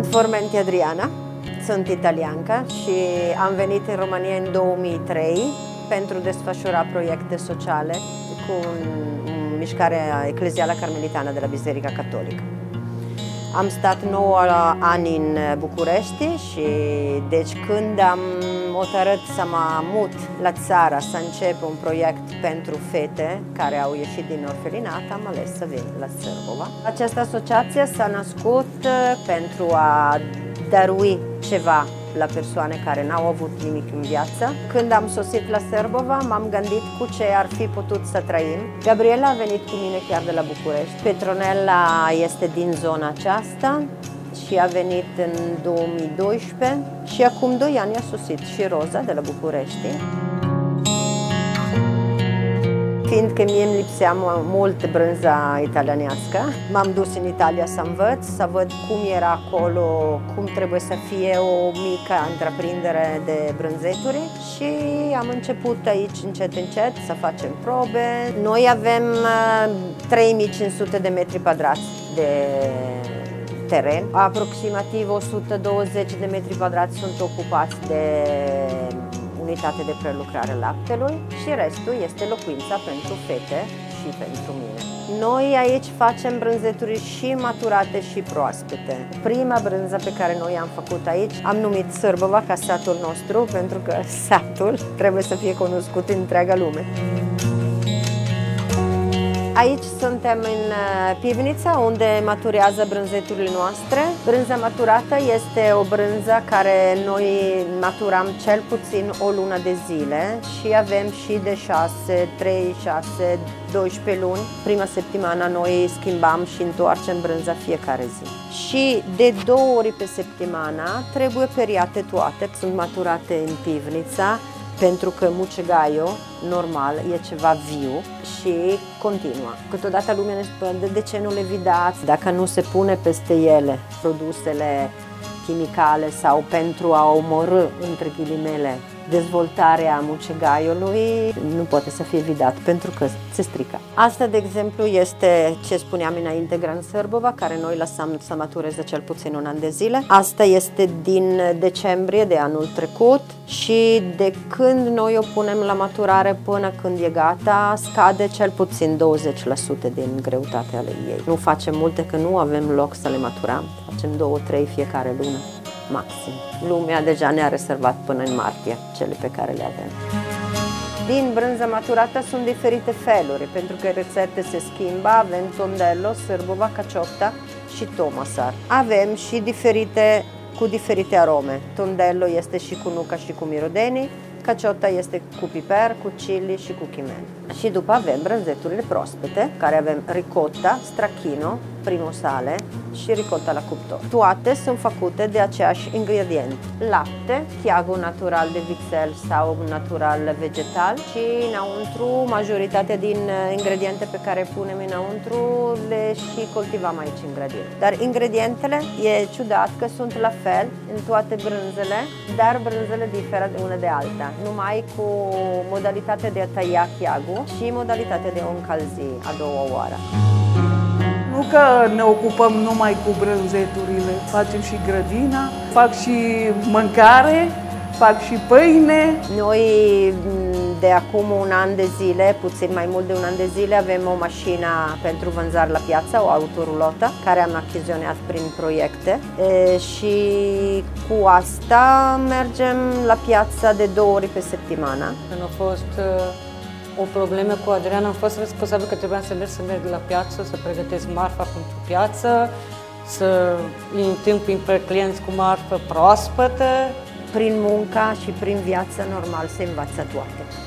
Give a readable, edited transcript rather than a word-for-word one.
Sunt Formenti Adriana, sunt italiancă și am venit în România în 2003 pentru a desfășura proiecte sociale cu mișcarea eclezială carmelitană de la Biserica Catolică. Am stat 9 ani în București și deci când am hotărât să mă mut la țară să încep un proiect pentru fete care au ieșit din orfelinat, am ales să vin la Sârbova. Această asociație s-a născut pentru a dărui ceva la persoane care n-au avut nimic în viață. Când am sosit la Sârbova, m-am gândit cu ce ar fi putut să trăim. Gabriela a venit cu mine chiar de la București. Petronela este din zona aceasta și a venit în 2012 și acum 2 ani a sosit și Roza de la București. Fiindcă mie îmi lipsea mult brânza italianească, m-am dus în Italia să învăț, să văd cum era acolo, cum trebuie să fie o mică întreprindere de brânzeturi și am început aici încet, încet să facem probe. Noi avem 3500 de metri pătrați de teren, aproximativ 120 de metri pătrați sunt ocupați de unitate de prelucrare laptelui și restul este locuința pentru fete și pentru mine. Noi aici facem brânzeturi și maturate și proaspete. Prima brânză pe care noi am făcut aici am numit Sârbova ca satul nostru, pentru că satul trebuie să fie cunoscut în întreaga lume. Aici suntem în pivnița unde maturează brânzeturile noastre. Brânza maturată este o brânză care noi maturăm cel puțin o lună de zile și avem și de 6, 3, 6, 12 luni. Prima săptămână noi schimbăm și întoarcem brânza fiecare zi. Și de 2 ori pe săptămână trebuie periate toate, sunt maturate în pivnița, pentru că mucegaiul, normal, e ceva viu și continuă. Câteodată lumea ne spune, de ce nu le vidați? Dacă nu se pune peste ele produsele chimicale sau pentru a omorâ, între ghilimele, dezvoltarea mucegaiului, nu poate să fie vidat pentru că se strică. Asta, de exemplu, este ce spuneam înainte, Gran Sârbova, care noi lăsăm să matureze cel puțin un an de zile. Asta este din decembrie de anul trecut și de când noi o punem la maturare până când e gata, scade cel puțin 20% din greutatea ale ei. Nu facem multe, că nu avem loc să le maturăm. Facem 2-3 fiecare lună, maxim. Lumea deja ne-a rezervat până în martie cele pe care le avem. Din brânza maturată sunt diferite feluri, pentru că rețete se schimbă, avem tondello, Sârbova, caciotta și tomasar. Avem și diferite, cu diferite arome. Tondello este și cu nuca și cu mirodenii, caciotta este cu piper, cu chili și cu chimen. Și după avem brânzeturile proaspete, care avem ricotta, stracchino, primo sale și ricotta la cuptor. Toate sunt făcute de aceeași ingredient: lapte, chiagu natural de vițel sau natural vegetal și înăuntru majoritatea din ingrediente pe care punem înăuntru le și cultivăm aici în grădină. Dar ingredientele e ciudat că sunt la fel în toate brânzele, dar brânzele diferă de una de alta, numai cu modalitatea de a tăia chiagu și modalitatea de a o încălzi a doua oară. Nu că ne ocupăm numai cu brânzeturile, facem și grădina, fac și mâncare, fac și pâine. Noi de acum un an de zile, puțin mai mult de un an de zile, avem o mașină pentru vânzare la piață, o autorulotă, care am achiziționat prin proiecte și cu asta mergem la piață de 2 ori pe săptămână. Când a fost o problemă cu Adriana, am fost responsabil că trebuia să merg la piață, să pregătesc marfa pentru piață, să îi întâmpin pe clienți cu marfă proaspătă. Prin munca și prin viața, normal, se învață toate.